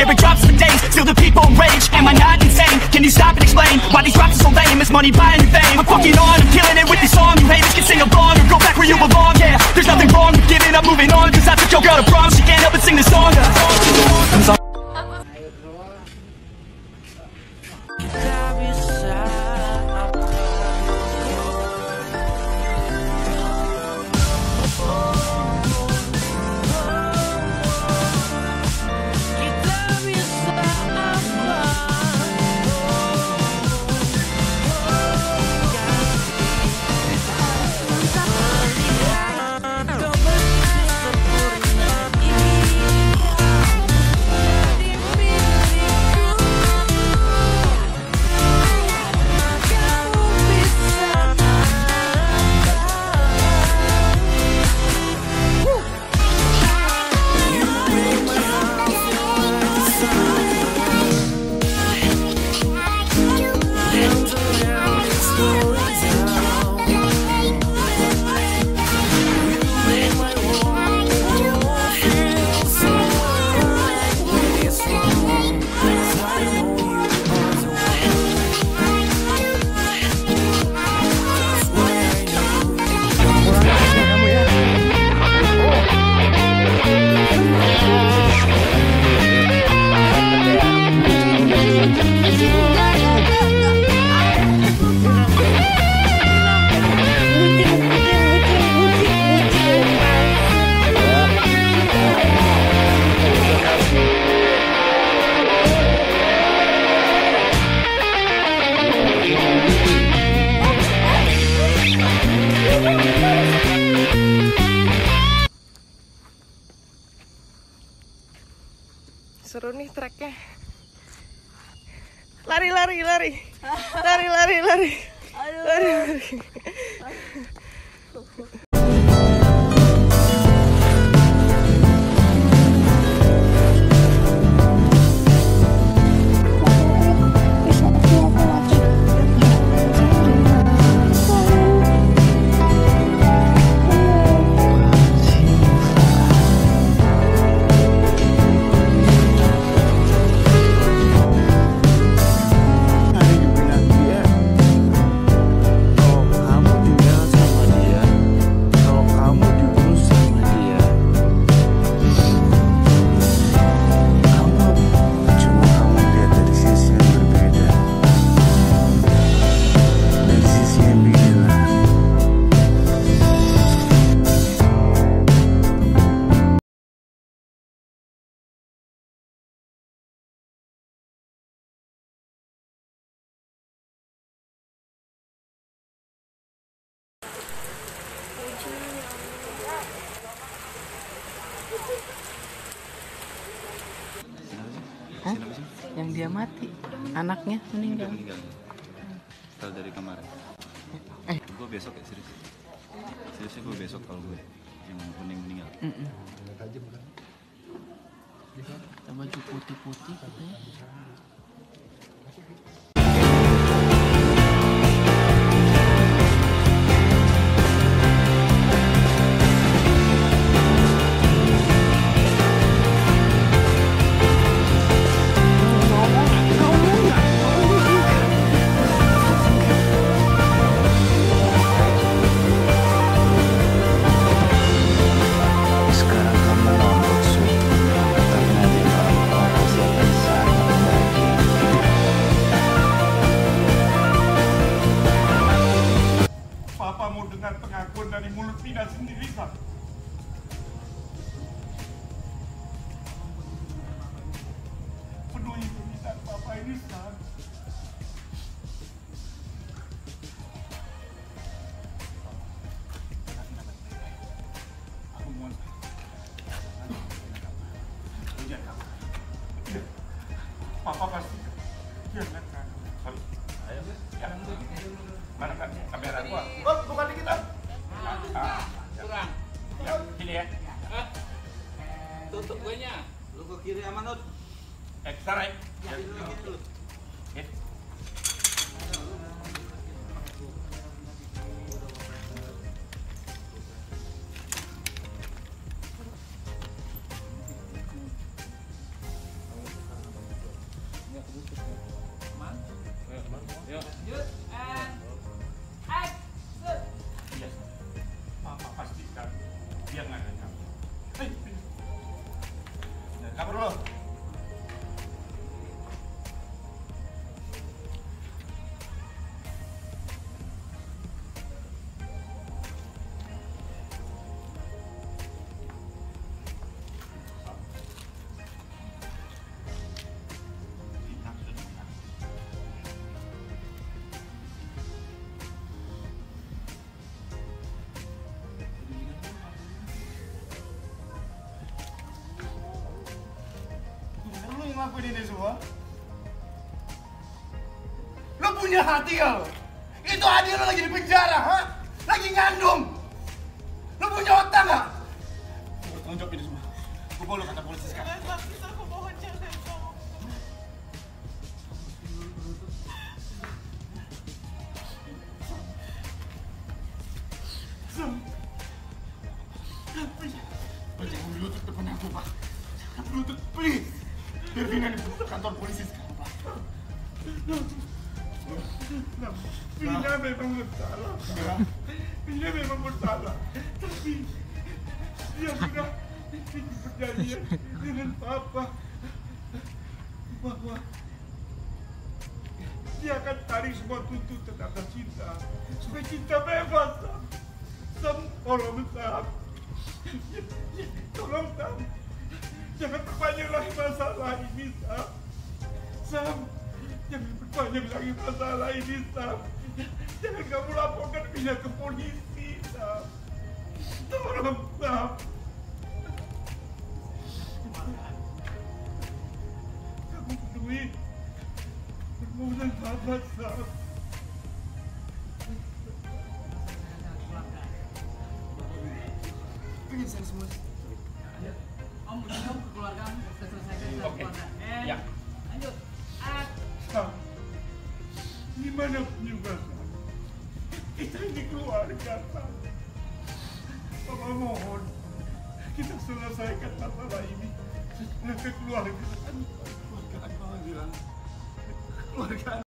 There it drops for days, still the people rage. Am I not insane? Can you stop and explain why these drops are so lame? Is money buying you fame? I'm fucking on, I'm killing it with this song. You haters can sing along or go back where you belong. Yeah, there's nothing wrong with giving up, moving on. Cause I took your girl to prom, she can't help but sing this song. Seru nih tracknya. Lari. Aduh. Lari. Hah? Yang dia mati, anaknya meninggal. Setelah dari kemarin. Gue besok ya serius. Seriusnya gue besok kalau gue yang meninggal. Tambah putih-putih katanya. Papa pasti jangan kan. Ayo, mana kan kamera gua? Oh, bukan di kita. Kurang. Sini ya. Tutup guenya. Lu ke kiri sama Nut. Ekstrak. Ya, dulu. Ya. ngelakuin ini semua? Lo punya hati gak lo? Itu adik lo lagi di penjara, ha? Lagi ngandung! Lo punya otak gak? Gue bertanggung jawab ini semua. Gue bawa lo kata polisi sekarang. Jangan, Pak. Aku mohon jangan, Pak. Sam. Pak, jangan berlutut depan aku, Pak. Jangan berlutut, please. Biar dengan kantor polisi sekarang, Pak. Vina memang bersalah. Vina memang bersalah. Tapi dia sudah berjanjian dengan Papa bahwa dia akan tarik semua tuntutan atas cinta supaya cinta bebas. Sam, tolong Sam, tolong Sam, jangan perpanjang lagi masalah ini Sam. Sam. Jangan berpanjang lagi masalah ini, Sam. Jangan kamu laporkan Vina ke polisi, Sam. Tolong, Sam. Kamu peduli permohonan Papa, Sam. Pengen saya semua. Om, beritahu ke keluargamu, kita selesaikan di dalam keluarga. Ya. Lanjut. Gimana pun juga, Sam. Kita ini keluarga, Sam. Papa mohon, kita selesaikan masalah ini. Keluarga, keluarga, keluarga.